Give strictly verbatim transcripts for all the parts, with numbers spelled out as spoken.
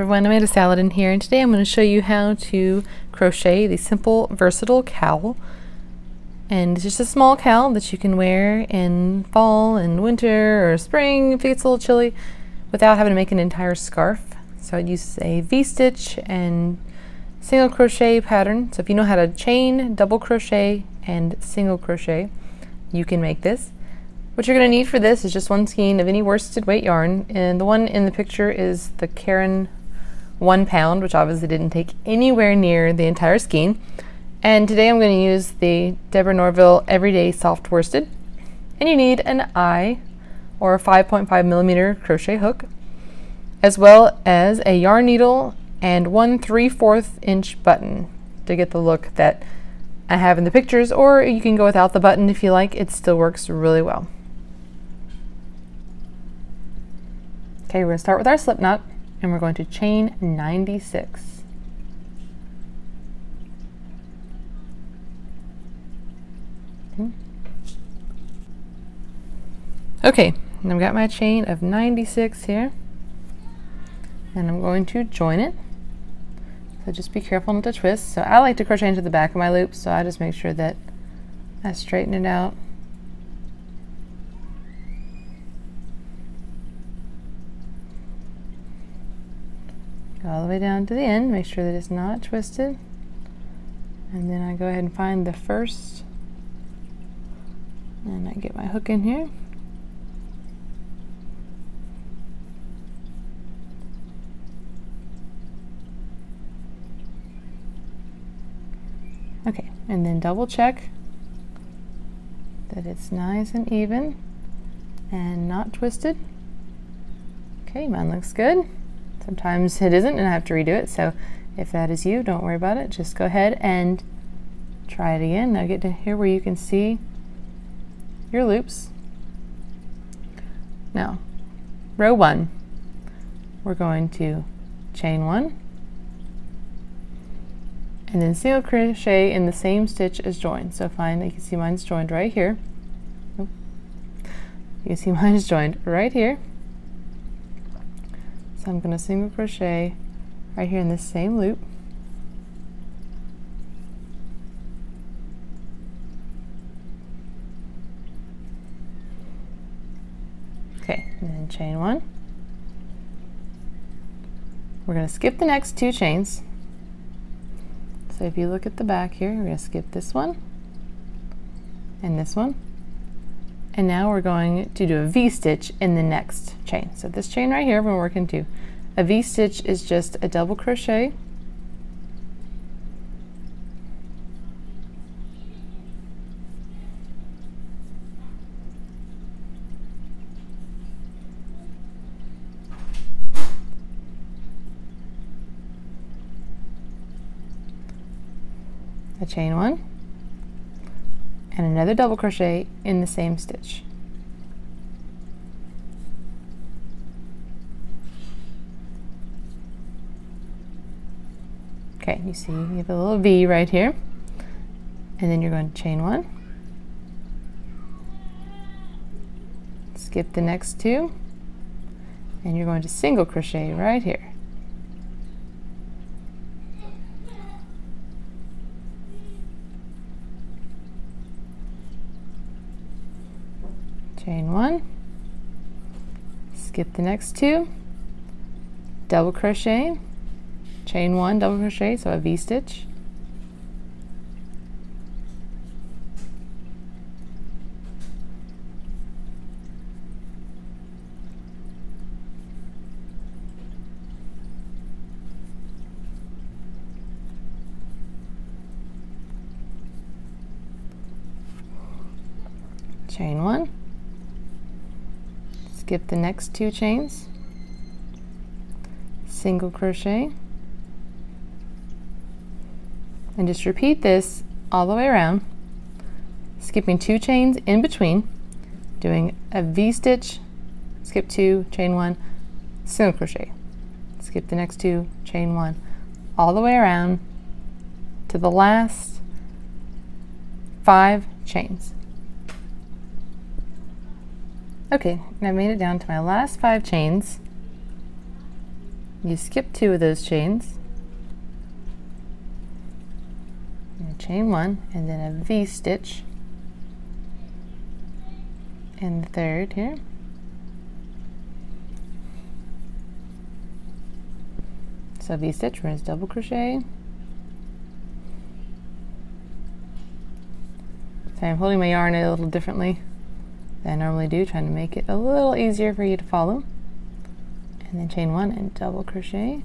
everyone, Amanda Saladin here, and today I'm going to show you how to crochet the simple versatile cowl. And it's just a small cowl that you can wear in fall and winter or spring if it gets a little chilly without having to make an entire scarf. So I'd use a V-stitch and single crochet pattern. So if you know how to chain, double crochet, and single crochet, you can make this. What you're going to need for this is just one skein of any worsted weight yarn, and the one in the picture is the Karen one pound, which obviously didn't take anywhere near the entire skein. And today I'm going to use the Deborah Norville Everyday Soft Worsted, and you need an eye or a five point five millimeter crochet hook, as well as a yarn needle and one three-fourth inch button to get the look that I have in the pictures, or you can go without the button if you like. It still works really well. Okay, we're going to start with our slip knot, and we're going to chain ninety-six. Okay, and I've got my chain of ninety-six here, and I'm going to join it. So just be careful not to twist. So I like to crochet into the back of my loop, so I just make sure that I straighten it out. All the way down to the end, make sure that it's not twisted, and then I go ahead and find the first, and I get my hook in here, okay, and then double check that it's nice and even and not twisted. Okay, mine looks good. Sometimes it isn't and I have to redo it, so if that is you, don't worry about it. Just go ahead and try it again. Now get to here where you can see your loops. Now, row one, we're going to chain one and then single crochet in the same stitch as joined. So find, you can see mine's joined right here. You can see mine's joined right here. So I'm going to single crochet right here in this same loop. Okay, and then chain one. We're going to skip the next two chains. So if you look at the back here, we're going to skip this one and this one. And now we're going to do a V-stitch in the next chain. So this chain right here, we're working two. A V-stitch is just a double crochet a chain one and another double crochet in the same stitch. Okay, you see you have a little V right here, and then you're going to chain one, skip the next two, and you're going to single crochet right here. Chain one, skip the next two, double crochet, chain one, double crochet, so a V-stitch. Chain one. Skip the next two chains, single crochet, and just repeat this all the way around, skipping two chains in between, doing a V-stitch, skip two, chain one, single crochet, skip the next two, chain one, all the way around to the last five chains. Okay, and I made it down to my last five chains, You skip two of those chains, and chain one, and then a V stitch in the third here. So V stitch, we're going to double crochet. So I'm holding my yarn a little differently than I normally do, trying to make it a little easier for you to follow. And then chain one and double crochet.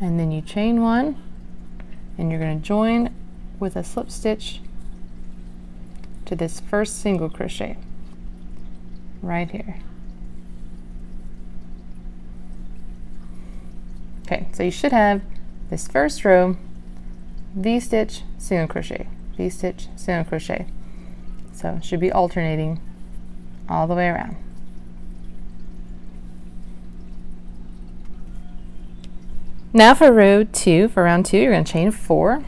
And then you chain one, and you're going to join with a slip stitch to this first single crochet right here. Okay, so you should have this first row V-stitch, single crochet, V-stitch, single crochet. So it should be alternating all the way around. Now for row two, for round two, you're going to chain four.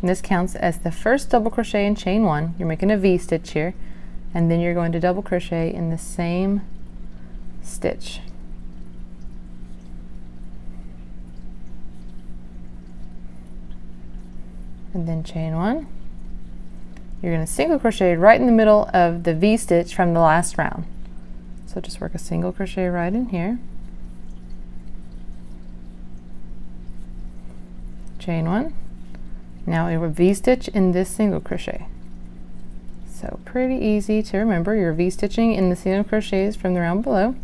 And this counts as the first double crochet in chain one. You're making a V-stitch here, and then you're going to double crochet in the same stitch. And then chain one. You're going to single crochet right in the middle of the V-stitch from the last round. So just work a single crochet right in here. Chain one. Now we will V-stitch in this single crochet. So pretty easy to remember. You're V-stitching in the single crochets from the round below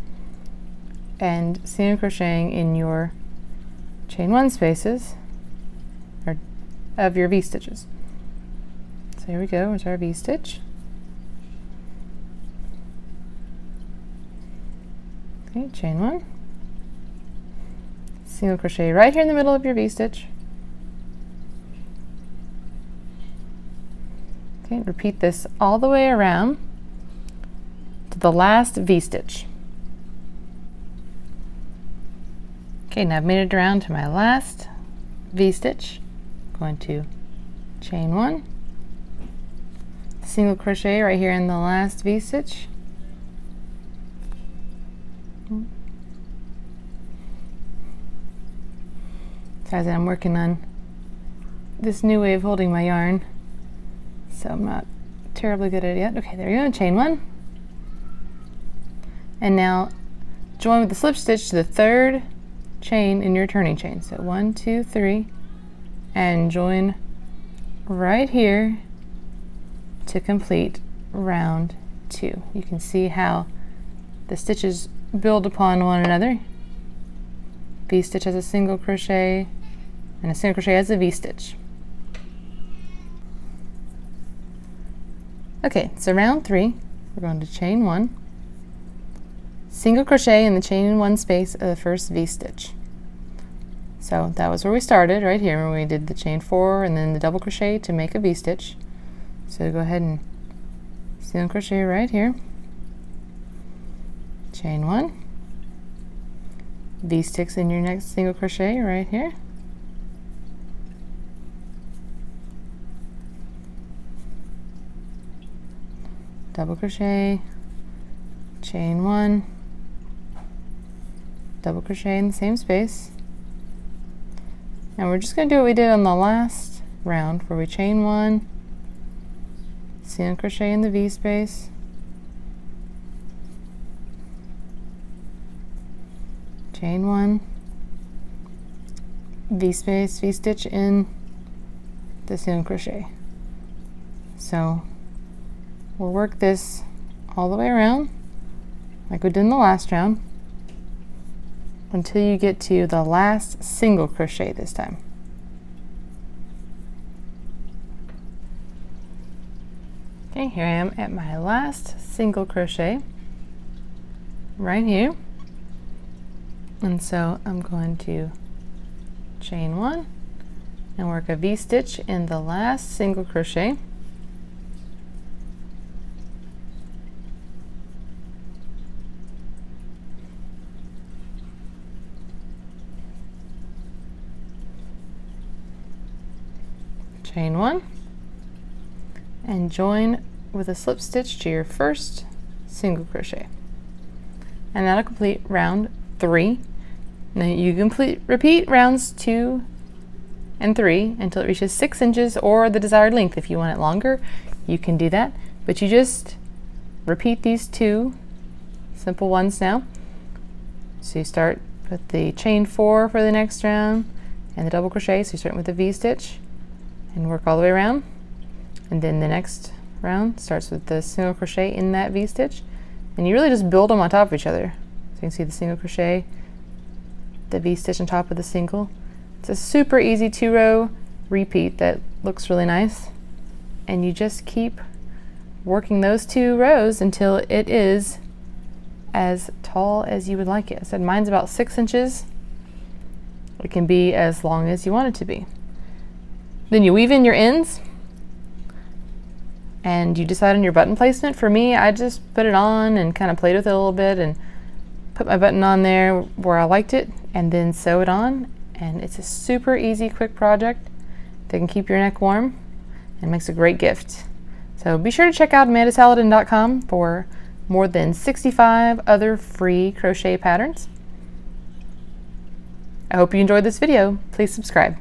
and single crocheting in your chain one spaces or of your V-stitches. So here we go, here's our V-stitch. Okay, chain one. Single crochet right here in the middle of your V-stitch. Okay, repeat this all the way around to the last V-stitch. Okay, now I've made it around to my last V-stitch. I'm going to chain one, single crochet right here in the last V-stitch. So as I'm working on this new way of holding my yarn, so I'm not terribly good at it yet. Okay, there we go, chain one. And now join with the slip stitch to the third chain in your turning chain. So one, two, three, and join right here to complete round two. You can see how the stitches build upon one another. V-stitch has a single crochet, and a single crochet has a V-stitch. Okay, so round three, we're going to chain one, single crochet in the chain in one space of the first V-stitch. So that was where we started, right here, where we did the chain four and then the double crochet to make a V-stitch. So go ahead and single crochet right here, chain one, V-stitch in your next single crochet right here. Double crochet, chain one, double crochet in the same space. And we're just going to do what we did on the last round, where we chain one, single crochet in the V space, chain one, V space, V stitch in the single crochet. So we'll work this all the way around, like we did in the last round, until you get to the last single crochet this time. Okay, here I am at my last single crochet, right here. And so I'm going to chain one and work a V-stitch in the last single crochet. chain one and join with a slip stitch to your first single crochet, and that'll complete round three. Now you complete repeat rounds two and three until it reaches six inches or the desired length. If you want it longer, you can do that, but you just repeat these two simple ones now. So you start with the chain four for the next round and the double crochet, so you start with the V stitch and work all the way around, and then the next round starts with the single crochet in that V stitch, and you really just build them on top of each other. So you can see the single crochet, the V stitch on top of the single. It's a super easy two row repeat that looks really nice, and you just keep working those two rows until it is as tall as you would like it. I said mine's about six inches. It can be as long as you want it to be. Then you weave in your ends and you decide on your button placement. For me, I just put it on and kind of played with it a little bit and put my button on there where I liked it and then sew it on, and it's a super easy, quick project that can keep your neck warm and makes a great gift. So be sure to check out Amanda Saladin dot com for more than sixty-five other free crochet patterns. I hope you enjoyed this video. Please subscribe.